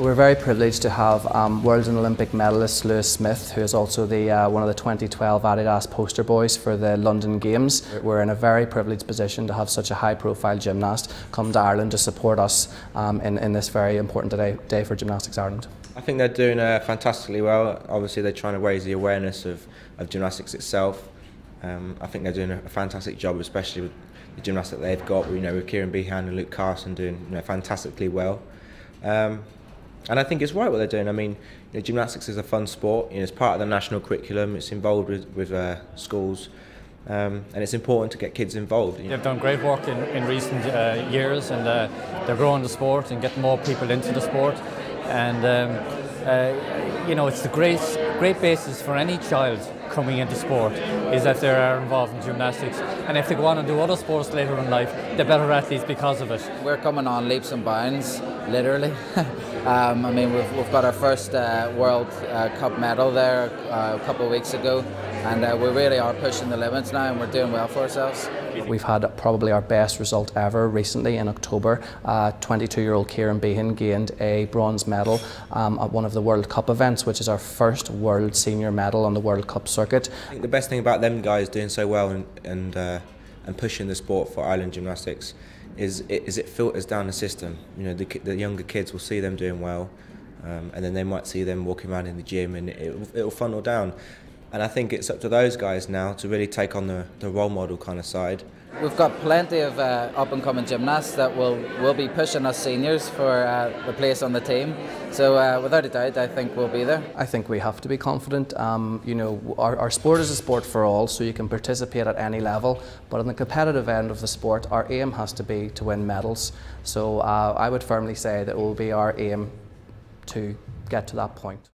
We're very privileged to have World and Olympic medalist Louis Smith, who is also the, one of the 2012 Adidas poster boys for the London Games. We're in a very privileged position to have such a high profile gymnast come to Ireland to support us in this very important day for Gymnastics Ireland. I think they're doing fantastically well. Obviously they're trying to raise the awareness of gymnastics itself. I think they're doing a fantastic job, especially with the gymnasts that they've got. You know, with Kieran Behan and Luke Carson doing fantastically well, and I think it's right what they're doing. I mean, gymnastics is a fun sport. It's part of the national curriculum. It's involved with schools, and it's important to get kids involved. They've done great work in recent years, and they're growing the sport and getting more people into the sport. And it's the great basis for any child coming into sport is that they are involved in gymnastics, and if they go on and do other sports later in life, they're better athletes because of it. We're coming on leaps and bounds, literally. I mean, we've got our first World Cup medal there a couple of weeks ago, and we really are pushing the limits now, and we're doing well for ourselves. We've had probably our best result ever recently in October. 22-year-old Kieran Behan gained a bronze medal at one of the World Cup events, which is our first world senior medal on the World Cup circuit. I think the best thing about them guys doing so well and pushing the sport for Ireland gymnastics is it filters down the system. The younger kids will see them doing well, and then they might see them walking around in the gym, and it'll funnel down. And I think it's up to those guys now to really take on the role model kind of side. We've got plenty of up-and-coming gymnasts that will be pushing us seniors for the place on the team. So without a doubt, I think we'll be there. I think we have to be confident. Our sport is a sport for all, so you can participate at any level. But on the competitive end of the sport, our aim has to be to win medals. So I would firmly say that it will be our aim to get to that point.